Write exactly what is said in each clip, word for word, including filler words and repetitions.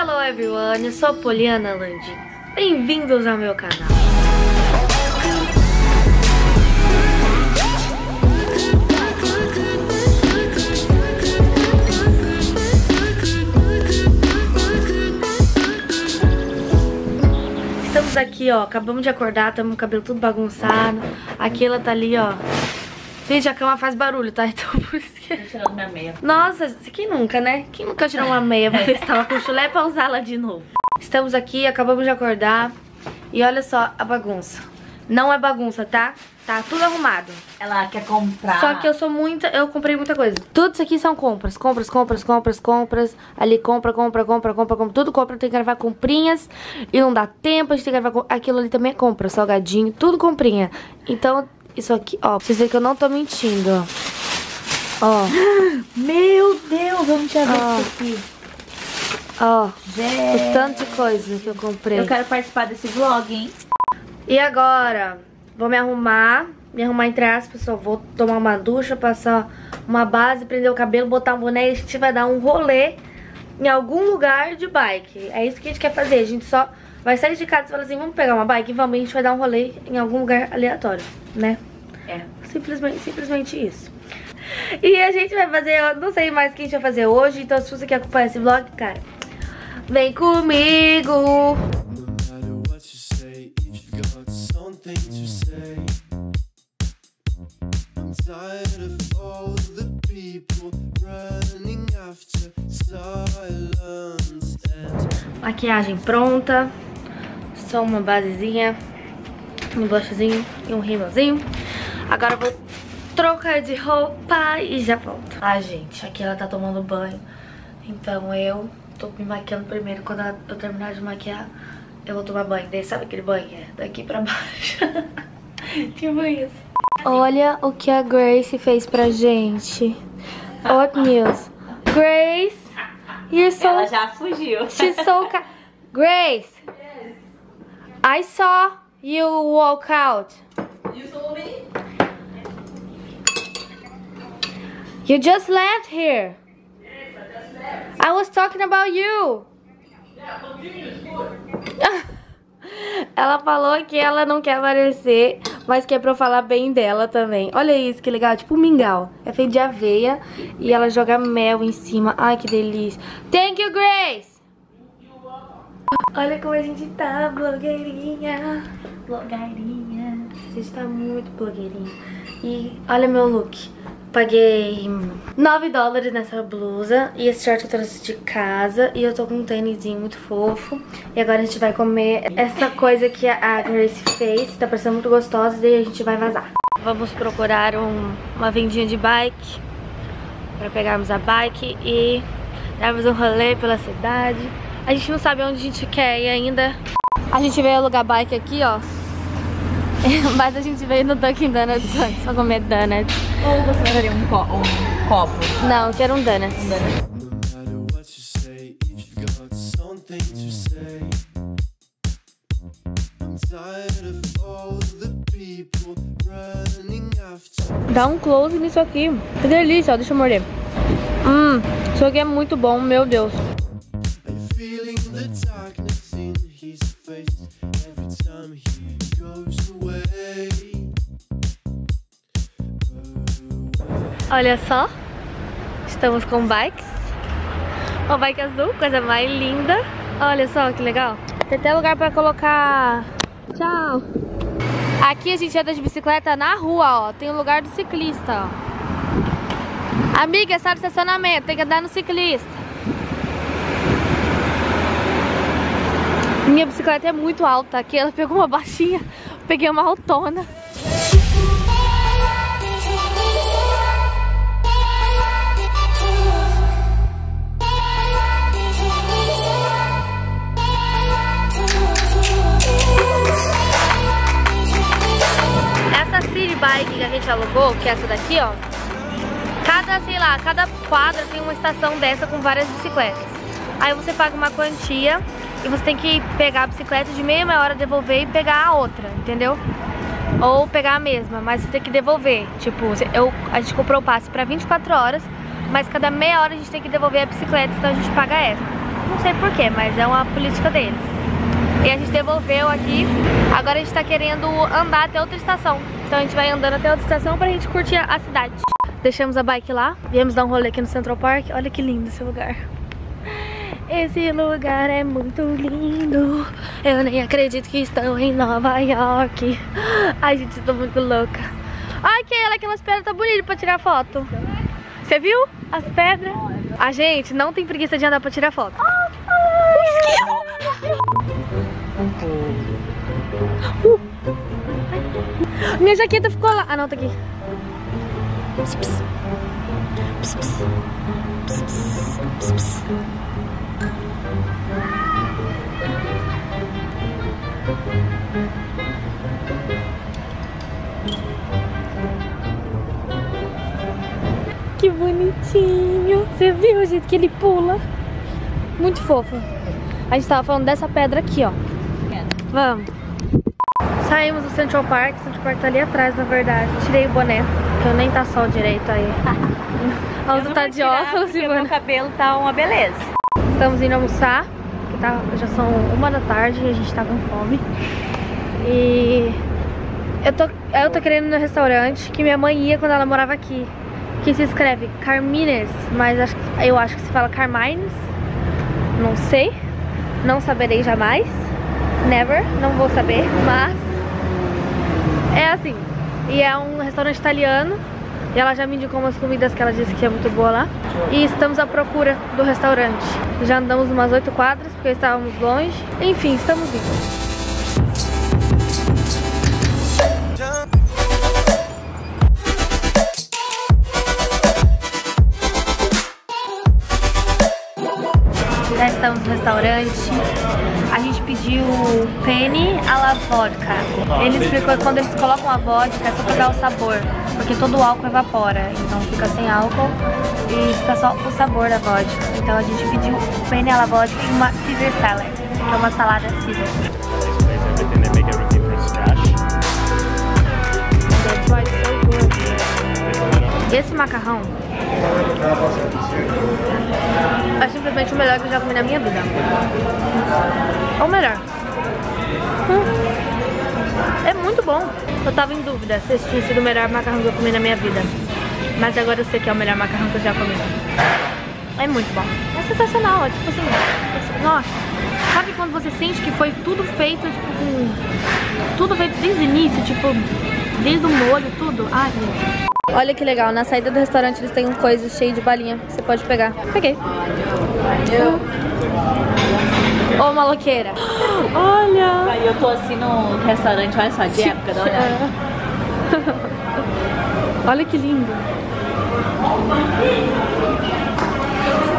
Hello everyone, eu sou a Poliana Landim. Bem-vindos ao meu canal. Estamos aqui, ó, acabamos de acordar, estamos com o cabelo tudo bagunçado. Aqui ela tá ali, ó. Gente, a cama faz barulho, tá? Então por isso que... Tô tirando minha meia. Nossa, quem nunca, né? Quem nunca tirou uma meia pra ver se tava com chulé pra usá-la de novo? Estamos aqui, acabamos de acordar. E olha só a bagunça. Não é bagunça, tá? Tá tudo arrumado. Ela quer comprar. Só que eu sou muita... Eu comprei muita coisa. Tudo isso aqui são compras. Compras, compras, compras, compras. Ali compra, compra, compra, compra, compra. Tudo compra. Tem que gravar comprinhas. E não dá tempo. A gente tem que gravar... Aquilo ali também é compra. Salgadinho. Tudo comprinha. Então... Isso aqui, ó, pra vocês verem que eu não tô mentindo, ó. Ó. Meu Deus, vamos já ver ó. Isso aqui. Ó, gente. O tanto de coisa que eu comprei. Eu quero participar desse vlog, hein? E agora, vou me arrumar, me arrumar entre aspas, só vou tomar uma ducha, passar uma base, prender o cabelo, botar um boné e a gente vai dar um rolê em algum lugar de bike. É isso que a gente quer fazer, a gente só... Vai sair de casa e falar assim, vamos pegar uma bike? Vamos, a gente vai dar um rolê em algum lugar aleatório, né? É. Simplesmente, simplesmente isso. E a gente vai fazer, eu não sei mais o que a gente vai fazer hoje, então se você quer acompanhar esse vlog, cara, vem comigo! Maquiagem pronta. Só uma basezinha, um blushzinho e um rímelzinho. Agora eu vou trocar de roupa e já volto. Ah, gente, aqui ela tá tomando banho. Então eu tô me maquiando primeiro. Quando eu terminar de maquiar, eu vou tomar banho. Daí, sabe aquele banho? É daqui pra baixo. Tipo isso. Olha o que a Grace fez pra gente. Hot news. Grace, you're so... Ela já fugiu. She's so... Grace. I saw you walk out. You saw me? You just left here. Yes, I just left. I was talking about you. Yeah, continue, ela falou que ela não quer aparecer, mas que é pra eu falar bem dela também. Olha isso, que legal. É tipo um mingau. É feito de aveia e ela joga mel em cima. Ai, que delícia. Thank you, Grace. Olha como a gente tá, blogueirinha. Blogueirinha. A gente tá muito blogueirinha. E olha meu look. Paguei nove dólares nessa blusa. E esse short eu trouxe de casa. E eu tô com um tênisinho muito fofo. E agora a gente vai comer essa coisa que a Grace fez. Tá parecendo muito gostosa. E daí a gente vai vazar. Vamos procurar um, uma vendinha de bike pra pegarmos a bike e darmos um rolê pela cidade. A gente não sabe onde a gente quer ir ainda. A gente veio alugar bike aqui, ó. Mas a gente veio no Dunkin' Donuts antes pra comer donuts. Ou você queria um, co um copo? Não, eu quero um donut. Um donut. Dá um close nisso aqui. Que delícia, ó. Deixa eu morder. Hum, isso aqui é muito bom, meu Deus. Olha só, estamos com bikes. Uma bike azul, coisa mais linda. Olha só que legal. Tem até lugar pra colocar. Tchau. Aqui a gente anda de bicicleta na rua, ó. Tem o lugar do ciclista, ó. Amiga, sabe estacionamento, tem que andar no ciclista. Minha bicicleta é muito alta. Aqui ela pegou uma baixinha, peguei uma altona. Essa city bike que a gente alugou, que é essa daqui, ó. Cada, sei lá, cada quadra tem uma estação dessa com várias bicicletas. Aí você paga uma quantia. E você tem que pegar a bicicleta de meia, meia hora, devolver e pegar a outra, entendeu? Ou pegar a mesma, mas você tem que devolver. Tipo, eu, a gente comprou o passe pra vinte e quatro horas, mas cada meia hora a gente tem que devolver a bicicleta, então a gente paga essa. não sei porquê, mas é uma política deles. E a gente devolveu aqui. Agora a gente tá querendo andar até outra estação. Então a gente vai andando até outra estação pra gente curtir a cidade. Deixamos a bike lá, viemos dar um rolê aqui no Central Park. Olha que lindo esse lugar. Esse lugar é muito lindo. Eu nem acredito que estão em Nova York. Ai, gente, eu tô muito louca. Ai, que olha, aquelas pedras tá bonita pra tirar foto. Você viu as pedras? A gente não tem preguiça de andar pra tirar foto. Uh. Minha jaqueta ficou lá. Ah, não, tá aqui. Pss, pss. Pss, pss. Pss, pss. Pss, pss. Que bonitinho. Você viu o jeito que ele pula? Muito fofo. A gente tava falando dessa pedra aqui, ó. Vamos. Saímos do Central Park. O Central Park tá ali atrás, na verdade. Tirei o boné, porque nem tá sol direito aí. A outra tá de óculos e meu cabelo tá uma beleza. Estamos indo almoçar. Que tá, já são uma da tarde e a gente tá com fome. E eu tô, eu tô querendo ir no restaurante que minha mãe ia quando ela morava aqui. Que se escreve Carmine's, mas acho, eu acho que se fala Carmine's. Não sei. Não saberei jamais. Never, não vou saber, mas é assim. E é um restaurante italiano. E ela já me indicou umas comidas que ela disse que é muito boa lá. E estamos à procura do restaurante. Já andamos umas oito quadras, porque estávamos longe. Enfim, estamos indo. Já estamos no restaurante. A gente pediu penne alla vodka. Ele explicou que quando eles colocam a vodka é pra pegar o sabor, porque todo o álcool evapora, então fica sem álcool e fica só o sabor da vodka. Então a gente pediu penne alla vodka e uma Caesar salad, que é uma salada Caesar. Esse macarrão é simplesmente o melhor que eu já comi na minha vida. Ou melhor. Hum. É muito bom. Eu tava em dúvida se esse tinha sido o melhor macarrão que eu comi na minha vida. Mas agora eu sei que é o melhor macarrão que eu já comi. É muito bom. É sensacional. É tipo assim, nossa. Sabe quando você sente que foi tudo feito, tipo, com... tudo feito desde o início, tipo, desde o molho, tudo. Ai, gente. Olha que legal, na saída do restaurante eles têm um coisa cheio de balinha, você pode pegar. Peguei. Ô, oh, maloqueira. Olha! Aí eu tô assim no restaurante, olha só, de época, dá uma olhada. Olha que lindo.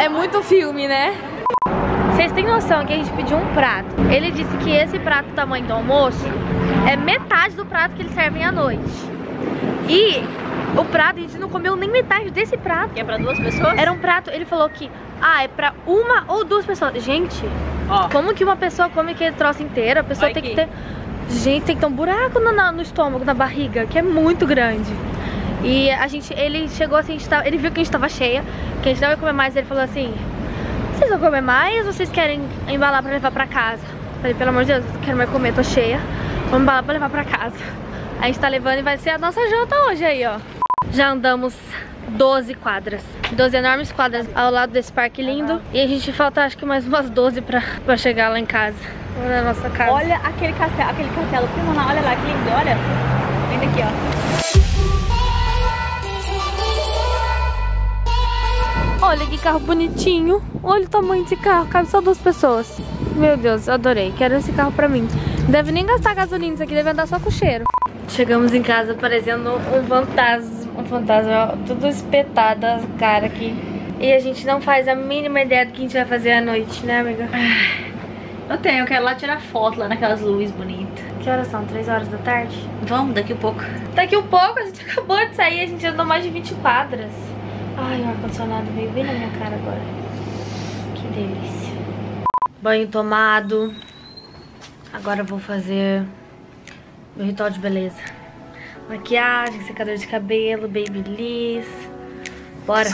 É muito filme, né? Vocês têm noção que a gente pediu um prato. Ele disse que esse prato tamanho do almoço é metade do prato que eles servem à noite. E o prato, a gente não comeu nem metade desse prato. Que é pra duas pessoas? Era um prato, ele falou que, ah, é pra uma ou duas pessoas. Gente, oh, como que uma pessoa come aquele troço inteiro? A pessoa Vai tem aqui. que ter... Gente, tem que ter um buraco no, no estômago, na barriga, que é muito grande. E a gente, ele chegou assim, a gente tava, ele viu que a gente tava cheia, que a gente não ia comer mais, ele falou assim, vocês vão comer mais ou vocês querem embalar pra levar pra casa? Eu falei, pelo amor de Deus, eu não quero mais comer, tô cheia, vamos embalar pra levar pra casa. A gente tá levando e vai ser a nossa janta hoje aí, ó. Já andamos doze quadras. doze enormes quadras ao lado desse parque lindo. E a gente falta acho que mais umas doze pra, pra chegar lá em casa. Na nossa casa. Olha aquele castelo, aquele castelo. Olha lá, que lindo, olha. Vem daqui, ó. Olha que carro bonitinho. Olha o tamanho desse carro, cabe só duas pessoas. Meu Deus, adorei. Quero esse carro pra mim. Deve nem gastar gasolina isso aqui, deve andar só com cheiro. Chegamos em casa parecendo um fantasma, um fantasma, tudo espetado, as caras aqui. E a gente não faz a mínima ideia do que a gente vai fazer à noite, né, amiga? Eu tenho, eu quero lá tirar foto, lá naquelas luzes bonitas. Que horas são? três horas da tarde? Vamos, daqui a pouco. Daqui a pouco, a gente acabou de sair, a gente andou mais de vinte quadras. Ai, o ar-condicionado veio bem na minha cara agora. Que delícia. Banho tomado. Agora eu vou fazer... meu ritual de beleza. Maquiagem, secador de cabelo, babyliss. Bora!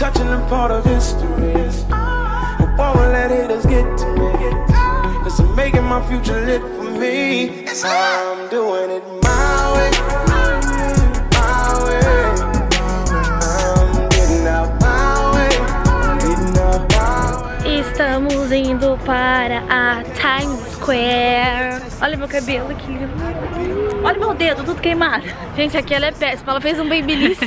touching a part of history. I won't let haters get to me, 'cause I'm making my future lit for me. I'm doing it my way, my way. I'm getting out my way, getting out my way. Estamos indo para a Times Square. Olha meu cabelo, que lindo. Olha meu dedo, tudo queimado. Gente, aqui ela é péssima. Ela fez um babyliss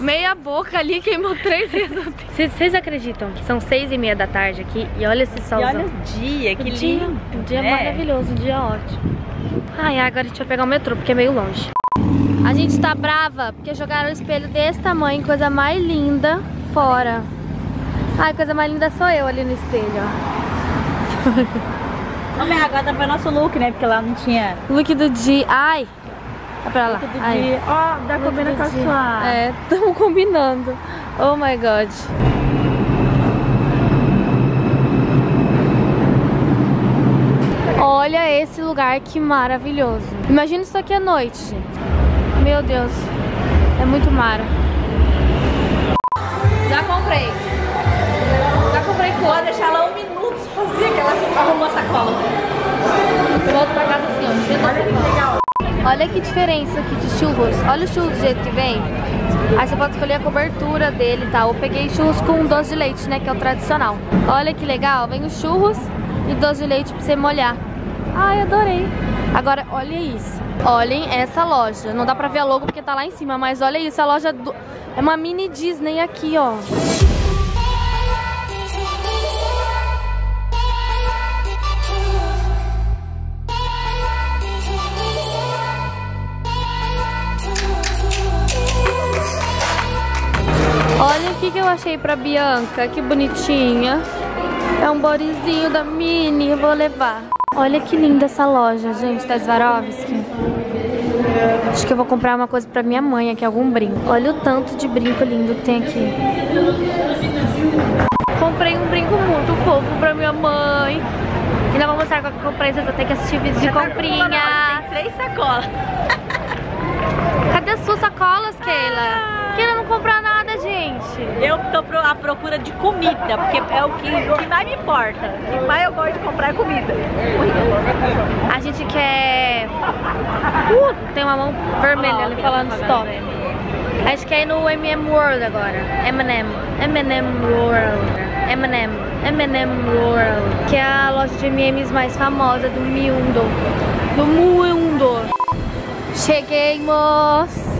meia boca ali, queimou três dedos. Vocês acreditam que são seis e meia da tarde aqui? E olha esse solzão. E olha o dia, que lindo. Um dia maravilhoso, um dia ótimo. Ai, agora a gente vai pegar o metrô, porque é meio longe. A gente tá brava, porque jogaram um espelho desse tamanho, coisa mais linda, fora. Ai, coisa mais linda sou eu ali no espelho, ó. Vamos ver, agora tá pra nosso look, né? Porque lá não tinha... Look do dia. Ai! Tá pra lá. Look do dia. Ó, oh, dá combina com a sua. É, tamo combinando. Oh my God. Olha esse lugar, que maravilhoso. Imagina isso aqui à noite, gente. Meu Deus. É muito mara. Já comprei. Já comprei com ela, deixar ela um minuto. Fazia que ela arrumou a sacola. Volto pra casa assim, ó. Olha que legal. Olha que diferença aqui de churros. Olha o churros do jeito que vem. Aí você pode escolher a cobertura dele e tal. Eu peguei churros com doce de leite, né? Que é o tradicional. Olha que legal. Vem os churros e doce de leite pra você molhar. Ai, adorei. Agora, olha isso. Olhem essa loja. Não dá pra ver a logo porque tá lá em cima. Mas olha isso. A loja do... é uma mini Disney aqui, ó. Olha o que, que eu achei pra Bianca, que bonitinha. É um bodyzinho da Mini, vou levar. Olha que linda essa loja, gente, da Swarovski. Acho que eu vou comprar uma coisa pra minha mãe aqui, algum brinco. Olha o tanto de brinco lindo que tem aqui. Comprei um brinco muito fofo pra minha mãe. E não vou mostrar qual que eu comprei, vocês vão ter que assistir vídeo de já comprinha. Tá, tem três sacolas. Cadê as suas sacolas, Keila? Ah. Keila não comprar nada. Gente, eu tô à procura de comida, porque é o que, o que mais me importa. O que mais eu gosto de comprar é comida. A gente quer... Uh, tem uma mão vermelha oh, ali okay, falando stop. A gente quer ir no M and M World agora. M and M. M and M World. M and M. M and M World. Que é a loja de M and M's mais famosa do mundo. Do mundo. Cheguei, moço.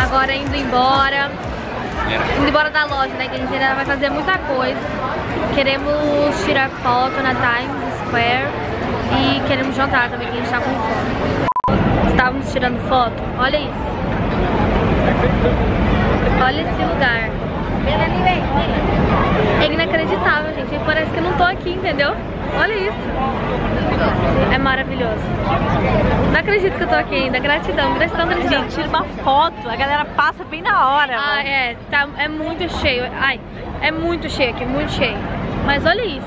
Agora indo embora, indo embora da loja, né, que a gente ainda vai fazer muita coisa. Queremos tirar foto na Times Square e queremos jantar também, que a gente tá com fome. Estávamos tirando foto, olha isso. Olha esse lugar. É inacreditável, gente. Parece que eu não tô aqui, entendeu? Olha isso. É maravilhoso. Não acredito que eu tô aqui ainda. Gratidão, gratidão, gratidão. Gente, tira uma foto. A galera passa bem na hora. Ah, mano. é. Tá, é muito cheio. Ai, é muito cheio aqui, muito cheio. Mas olha isso.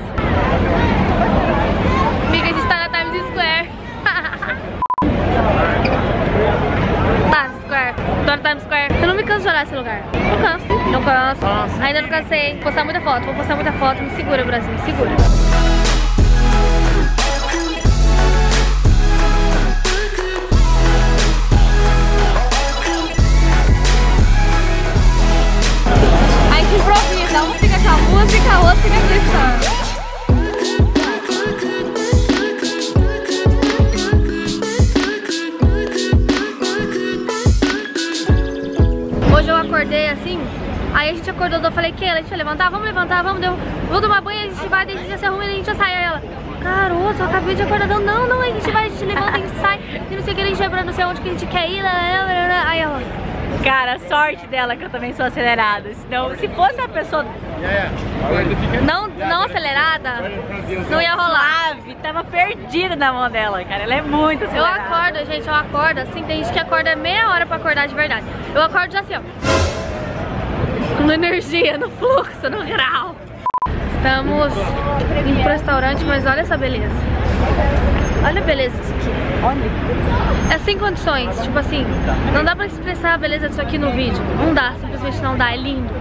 Amiga, a gente tá na Times Square. Times Square. Tô na Times Square. Eu não me canso de olhar esse lugar. Não canso. Não canso. Nossa. Ainda não cansei. Vou postar muita foto. Vou postar muita foto. Me segura, Brasil. Me segura. Aí que improvisa. Um fica com a música, o outro fica gritando. Acordei assim, aí a gente acordou, eu falei, Keila, deixa eu levantar, vamos levantar, vamos, deu, vou tomar banho, a gente vai, daí a gente já se arruma e a gente já sai. Aí ela, garoto, eu acabei de acordar, não, não, a gente vai, a gente levanta, a gente sai, e não sei o que, a gente vai pra não sei onde que a gente quer ir, aí ela... Cara, a sorte dela que eu também sou acelerada, senão, se fosse uma pessoa não, não acelerada, não ia rolar. Tava perdida na mão dela, cara, ela é muito acelerada. Eu acordo, gente, eu acordo assim, tem gente que acorda meia hora pra acordar de verdade. Eu acordo já assim, ó, na energia, no fluxo, no grau. Estamos indo pro restaurante, mas olha essa beleza. Olha a beleza disso aqui. É sem condições, tipo assim, não dá pra expressar a beleza disso aqui no vídeo. Não dá, simplesmente não dá, é lindo.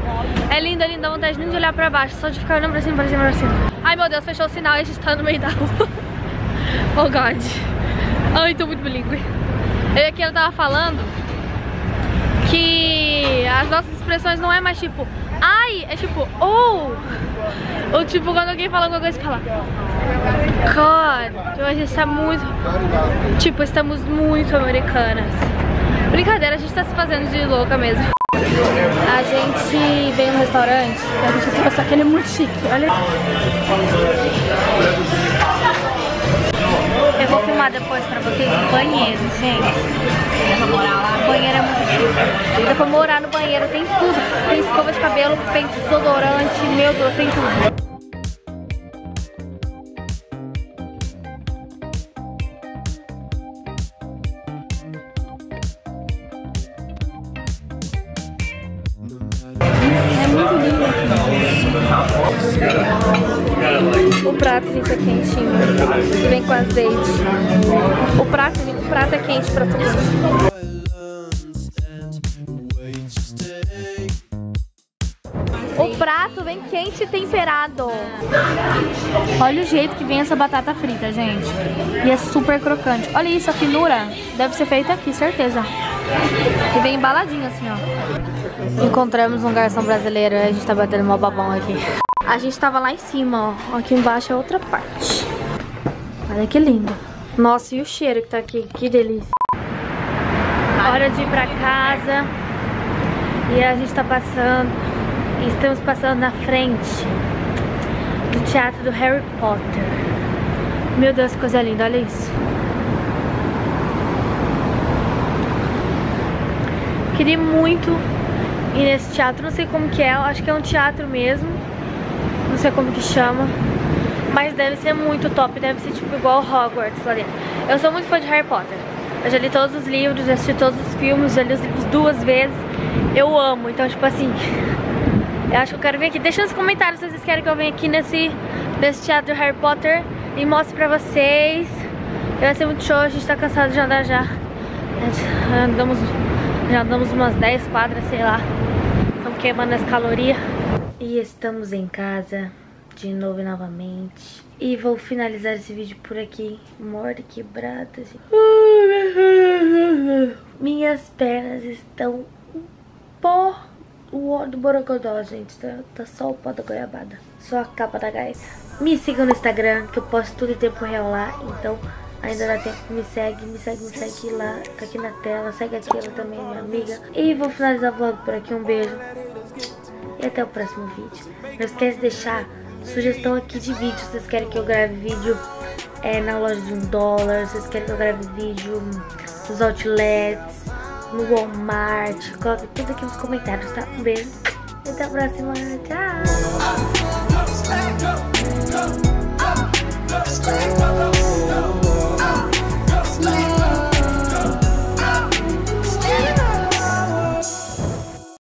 É lindo, é lindo, dá vontade nem de olhar pra baixo, só de ficar olhando pra cima, pra cima, pra cima. Ai meu Deus, fechou o sinal e a gente tá no meio da rua. Oh God. Ai, tô muito bilíngue. Eu aqui eu tava falando que as nossas expressões não é mais tipo ai, é tipo oh. Ou tipo quando alguém fala alguma coisa, você fala God, a gente tá muito... Tipo, estamos muito americanas. Brincadeira, a gente tá se fazendo de louca mesmo. A gente veio no restaurante e a gente trouxe aquele muito chique. Olha. Eu vou filmar depois pra vocês o banheiro, gente. Pra morar lá, o banheiro é muito chique. Dá pra morar no banheiro, tem tudo. Tem escova de cabelo, tem desodorante, meu Deus, tem tudo. O prato fica quentinho, vem com azeite. O prato, o prato é quente pra todo mundo. O prato vem quente e temperado. Olha o jeito que vem essa batata frita, gente. E é super crocante. Olha isso, a finura deve ser feita aqui, certeza. E vem embaladinho assim, ó. Encontramos um garçom brasileiro e a gente tá batendo mó babão aqui. A gente tava lá em cima, ó. Aqui embaixo é outra parte. Olha que lindo. Nossa, e o cheiro que tá aqui. Que delícia. Hora de ir pra casa. E a gente tá passando. Estamos passando na frente do teatro do Harry Potter. Meu Deus, que coisa linda. Olha isso. Queria muito ir nesse teatro. Não sei como que é. Acho que é um teatro mesmo. Não sei como que chama. Mas deve ser muito top. Deve ser tipo igual Hogwarts lá dentro. Eu sou muito fã de Harry Potter. Eu já li todos os livros, já assisti todos os filmes. Já li os livros duas vezes. Eu amo. Então tipo assim, eu acho que eu quero vir aqui. Deixa nos comentários se vocês querem que eu venha aqui nesse, nesse teatro do Harry Potter. E mostre pra vocês. Vai ser muito show. A gente tá cansado de andar já. Andamos... Já damos umas dez quadras, sei lá. Estamos queimando as calorias. E estamos em casa, de novo e novamente. E vou finalizar esse vídeo por aqui. Morde quebrada, gente. Minhas pernas estão pó. O ó do borocodó, gente. Tá, tá só o pó da goiabada. Só a capa da gás. Me sigam no Instagram, que eu posto tudo em tempo real lá. Então... Ainda dá tempo, me segue, me segue, me segue lá, tá aqui na tela, segue aquela também, minha amiga. E vou finalizar o vlog por aqui, um beijo e até o próximo vídeo. Não esquece de deixar sugestão aqui de vídeo, se vocês querem que eu grave vídeo é, na loja de um dólar, se vocês querem que eu grave vídeo nos outlets, no Walmart, coloca tudo aqui nos comentários, tá? Um beijo e até a próxima, tchau!